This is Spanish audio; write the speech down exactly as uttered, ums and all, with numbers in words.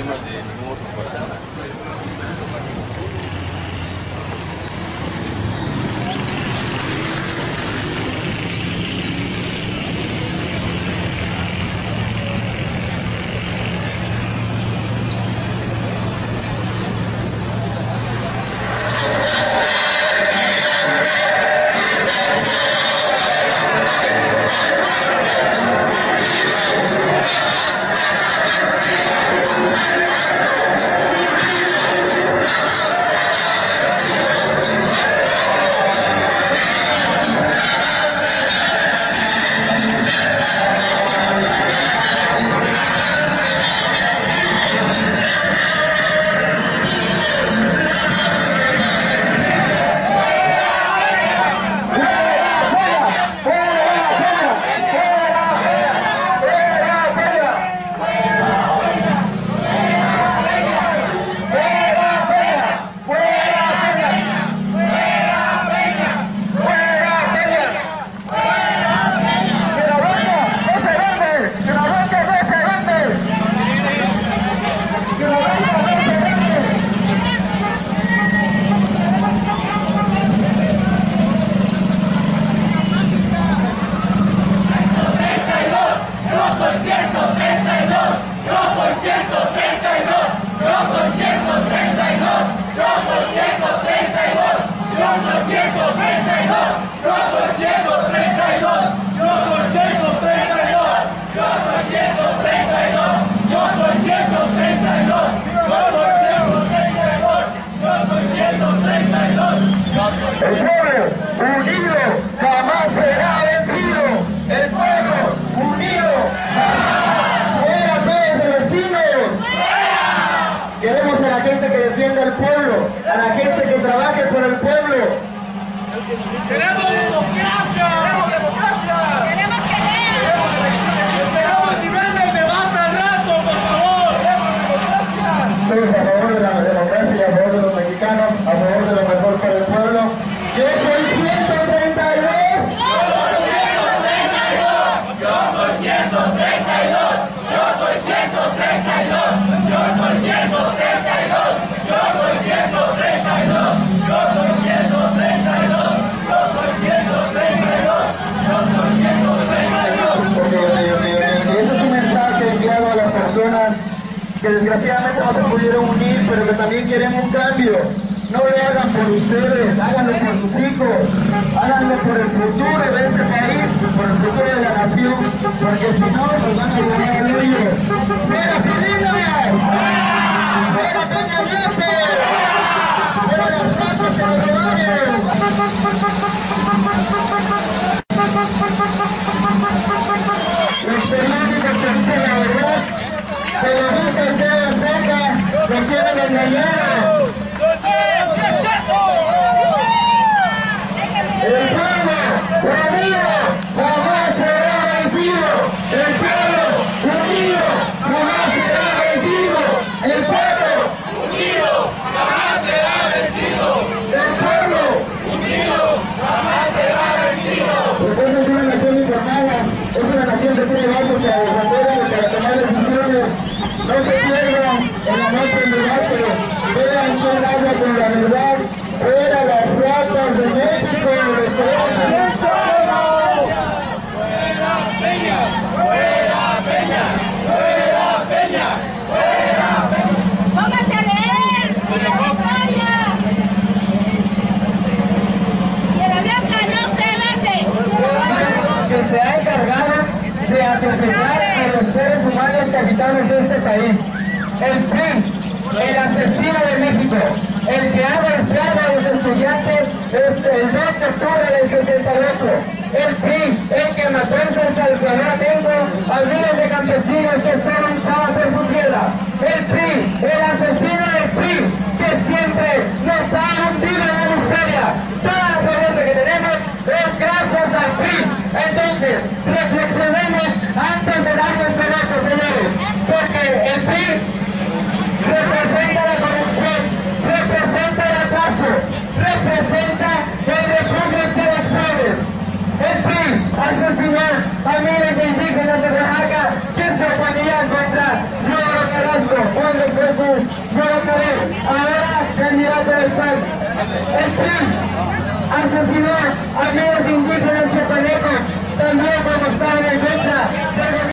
problemas de ningún otro corazón. Que desgraciadamente no se pudieron unir, pero que también quieren un cambio. No lo hagan por ustedes, háganlo por sus hijos, háganlo por el futuro de ese país, por el futuro de la nación, porque si no nos van a llevar el hoyo. ¡Buenas y dignas! ¡Fuera Peña Nieto! ¡Fuera las ratas que nos robaron! Los periódicos que dicen la verdad, Televisa y T V Azteca nos tienen engañados. El pueblo, unido, jamás será vencido. El pueblo, unido, jamás será vencido. El pueblo, unido, jamás será vencido. El pueblo, unido, jamás será vencido. El pueblo es una nación informada, es una nación que tiene base para defenderse, para tomar decisiones. No se pierdan en la noche del debate, vean quién habla con la verdad. ¡Fuera las ratas de México! ¡Fuera Peña! ¡Fuera Peña! ¡Fuera Peña! ¡Fuera Peña! ¡Pónganse a leer! ¡Fuera Peña! ¡Y a la blanca no se mate! Que se ha encargado de atropellar a los seres humanos que habitamos en este país. El P R I, el asesino de México, el que ha golpeado a los estudiantes el dos de octubre del sesenta y ocho, el P R I, el que mató en San Salvador Atenco a miles de campesinos que solo luchaban por su tierra, el P R I, el asesino del P R I, que siempre nos ha hundido en la miseria. Toda la pobreza que tenemos es gracias al P R I. Entonces, reflexionemos antes de dar nuestro voto, señores, porque el P R I representa la corrupción, representa el atraso, representa el refugio de los pobres. El P R I asesinó a miles de indígenas de Oaxaca que se oponían contra Nuevo Carrasco, cuando Yara Cadet, ahora candidata del P A N. El P A N asesinó a miles indígenas chapanecos, también cuando estaban en el